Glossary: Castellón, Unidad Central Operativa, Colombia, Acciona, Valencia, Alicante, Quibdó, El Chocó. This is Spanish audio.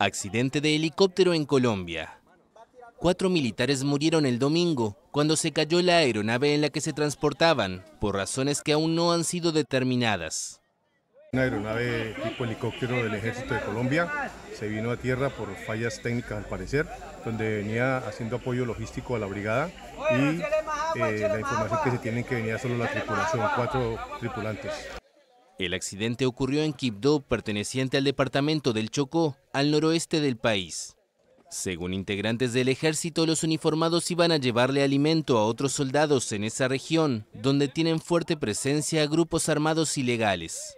Accidente de helicóptero en Colombia. 4 militares murieron el domingo cuando se cayó la aeronave en la que se transportaban, por razones que aún no han sido determinadas. Una aeronave tipo helicóptero del Ejército de Colombia se vino a tierra por fallas técnicas al parecer, donde venía haciendo apoyo logístico a la brigada y la información que se tiene que venía solo la tripulación, 4 tripulantes. El accidente ocurrió en Quibdó, perteneciente al departamento del Chocó, al noroeste del país. Según integrantes del ejército, los uniformados iban a llevarle alimento a otros soldados en esa región, donde tienen fuerte presencia grupos armados ilegales.